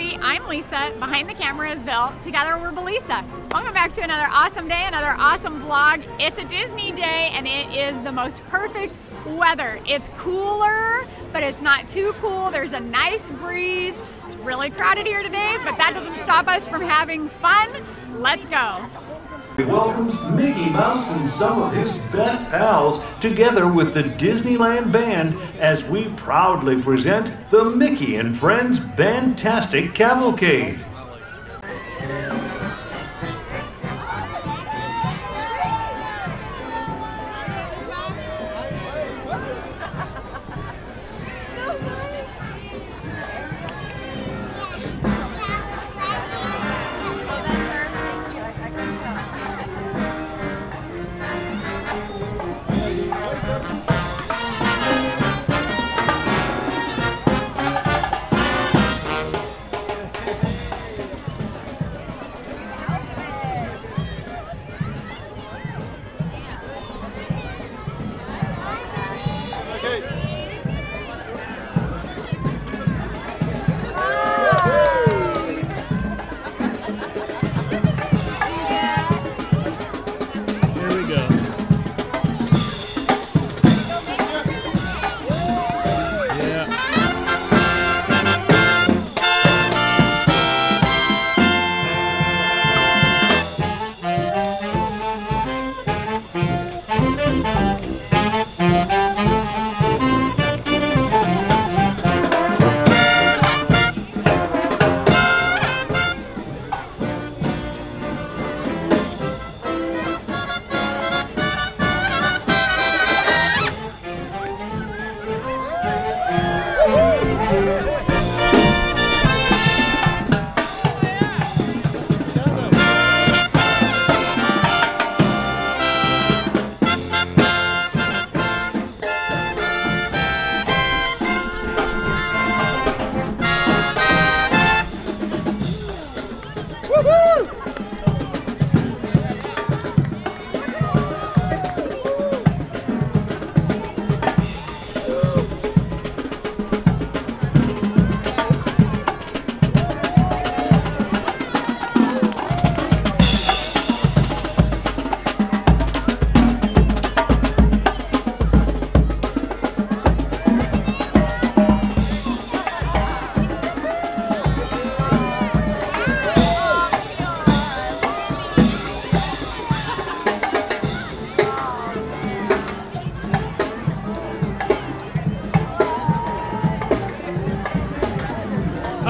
everybody, I'm Lisa, behind the camera is Bill, together we're Belisa. Welcome back to another awesome day, another awesome vlog. It's a Disney day and it is the most perfect weather. It's cooler, but it's not too cool. There's a nice breeze. It's really crowded here today, but that doesn't stop us from having fun. Let's go. We welcomes Mickey Mouse and some of his best pals together with the Disneyland Band as we proudly present the Mickey and Friends Band-Tastic Cavalcade.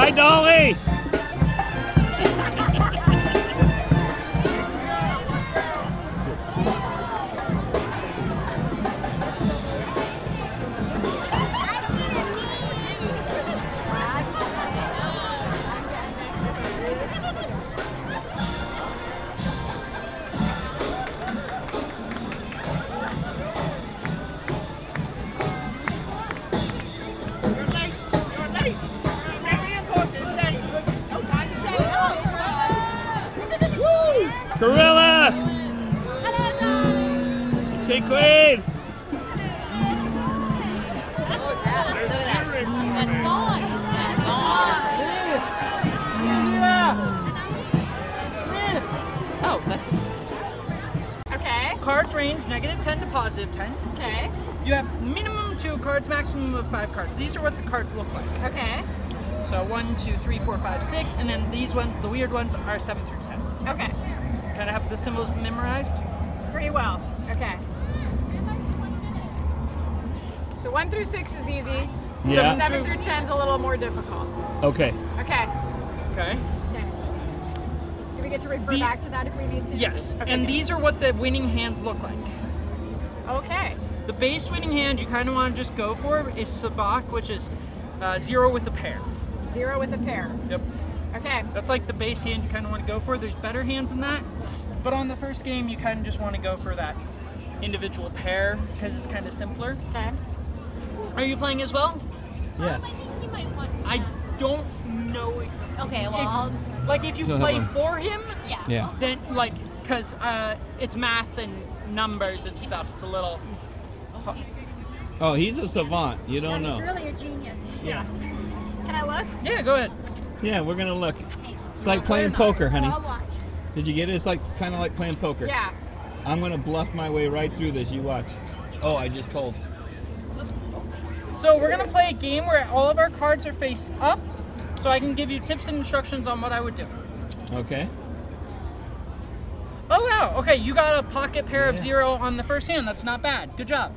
Hi, Dolly! Gorilla! Hey, Queen! Oh, that's... Okay. Cards range -10 to +10. Okay. You have minimum 2 cards, maximum of 5 cards. These are what the cards look like. Okay. So 1, 2, 3, 4, 5, 6, and then these ones, the weird ones, are 7 through 10. Okay. Kind of have the symbols memorized? Pretty well. Okay. So 1 through 6 is easy. Yeah. So 7 through 10 is a little more difficult. Okay. Okay. Okay. Okay. Do we get to refer back to that if we need to? Yes. Okay, and these are what the winning hands look like. Okay. The base winning hand you kind of want to just go for is sabacc, which is 0 with a pair. 0 with a pair. Yep. Okay. That's like the base hand you kind of want to go for. There's better hands than that, but on the first game you kind of just want to go for that individual pair because it's kind of simpler. Okay. Are you playing as well? Yeah. I think he might want to. I don't know. Okay, well, if you play for him, yeah. Then because it's math and numbers and stuff. It's a little. Oh, he's a savant. You don't know. He's really a genius. Yeah. Can I look? Yeah, go ahead. Yeah, we're gonna look. It's like playing poker, honey. Did you get it? It's like kind of like playing poker. Yeah. I'm gonna bluff my way right through this. You watch. Oh, I just told. So we're gonna play a game where all of our cards are face up, so I can give you tips and instructions on what I would do. Okay. Oh wow, okay, you got a pocket pair of zero on the first hand, that's not bad, good job.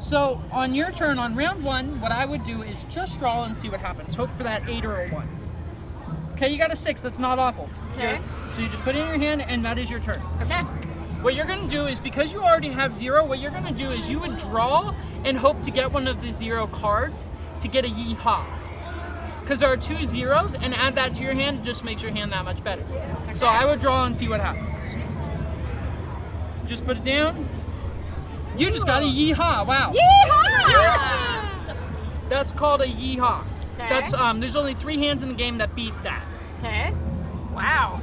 So on your turn, on round one, what I would do is just draw and see what happens. Hope for that 8 or a 1. Okay, you got a 6, that's not awful. Okay. So you just put it in your hand and that is your turn. Okay. What you're gonna do is, because you already have 0, what you're gonna do is you would draw and hope to get one of the 0 cards to get a yee-haw. Because there are 2 zeros, and add that to your hand, it just makes your hand that much better. Okay. So I would draw and see what happens. Just put it down. You just got a yee-haw! Wow. Yee-haw! That's called a yee-haw. Okay. That's there's only 3 hands in the game that beat that. Okay. Wow.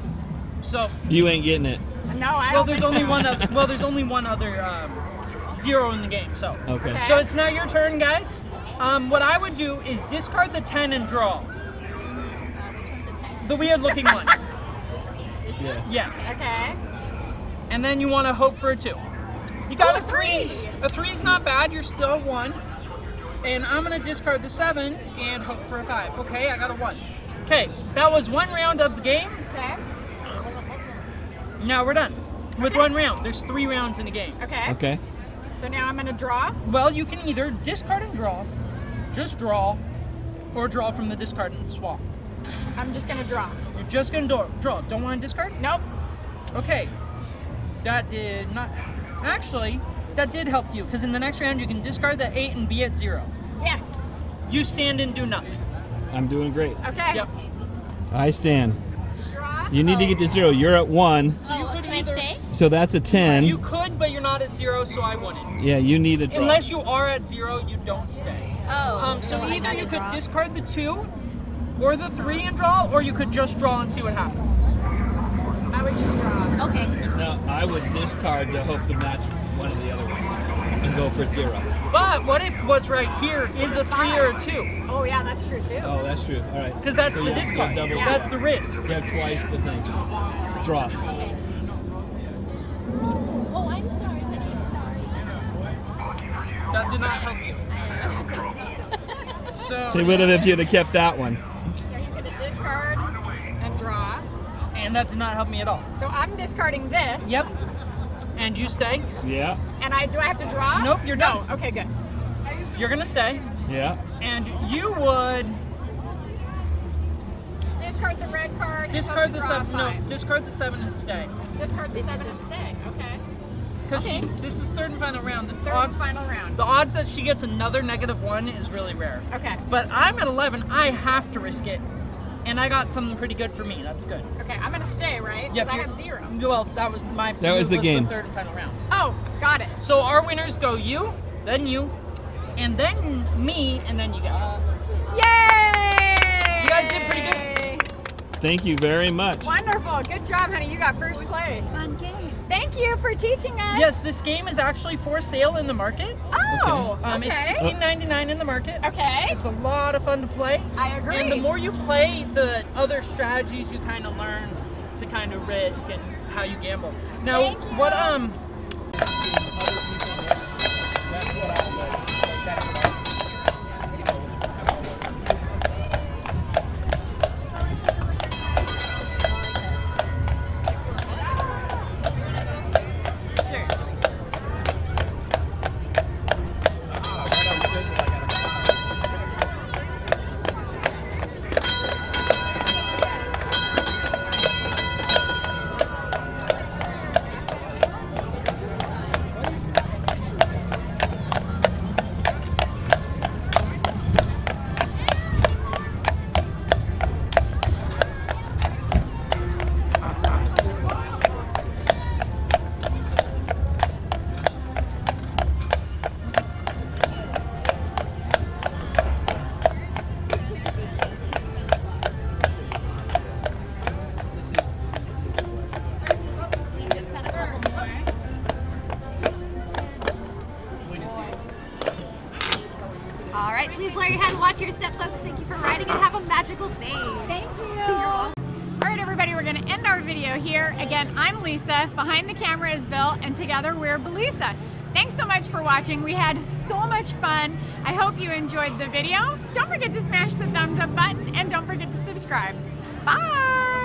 So you ain't getting it. No, I. Well, there's only one. Other, well, there's only one other 0 in the game. So. Okay. Okay. So it's now your turn, guys. What I would do is discard the 10 and draw. Which one's the 10? The weird looking one. Yeah. Yeah. Okay. And then you want to hope for a 2. You got a 3. A 3's not bad. You're still 1. And I'm gonna discard the 7 and hope for a 5. Okay, I got a 1. Okay, that was 1 round of the game. Okay. Now we're done with 1 round. There's 3 rounds in the game. Okay. Okay. So now I'm gonna draw? Well, you can either discard and draw, just draw, or draw from the discard and swap. I'm just gonna draw. You're just gonna draw. Don't wanna discard? Nope. Okay, that did not, actually, that did help you, because in the next round you can discard the 8 and be at 0. Yes. You stand and do nothing. I'm doing great. Okay. Yep. I stand. Draw? You need to get to 0, you're at 1. So you could either, so that's a 10. You could, but you're not at 0, so I wouldn't. Yeah, you need a draw. Unless you are at 0, you don't stay. Oh. So either you could discard the 2 or the 3 and draw, or you could just draw and see what happens. I would just draw. Okay. No, I would discard to hope to match one of the other ones and go for 0. But what if what's right here is a 3 or a 2? Oh yeah, that's true too. Oh, that's true. All right. Because that's the discard. That's the risk. You have twice the thing. Draw. Okay. Oh, I'm sorry, Teddy. Sorry. That did not help you. So he would have if you'd have kept that one. So he's gonna discard and draw. And that did not help me at all. So I'm discarding this. Yep. And you stay. Yeah. And do I have to draw? Nope, you're done. No. Okay, good. You're gonna stay. Yeah. And you would discard the red card. Discard the 7. No, discard the 7 and stay. Discard the 7 and stay. Okay. Because this is third and final round. The third and final round. The odds that she gets another -1 is really rare. Okay. But I'm at 11. I have to risk it, and I got something pretty good for me. That's good. Okay, I'm gonna stay, right? Yep. I have 0. Well, that was my. That was the game. The third and final round. Oh, got it. So our winners go you, then you, and then me, and then you guys. Yay! You guys did pretty good. Thank you very much. Wonderful. Good job, honey. You got first place. Fun game. Thank you for teaching us. Yes, this game is actually for sale in the market. Oh, okay. It's $16.99 in the market. Okay. It's a lot of fun to play. I agree. And the more you play, the other strategies you kind of learn to kind of risk and how you gamble. Now, that's what I would do. video here. Again, I'm Lisa, behind the camera is Bill, and together we're Belisa. Thanks so much for watching. We had so much fun. I hope you enjoyed the video. Don't forget to smash the thumbs up button and don't forget to subscribe. Bye!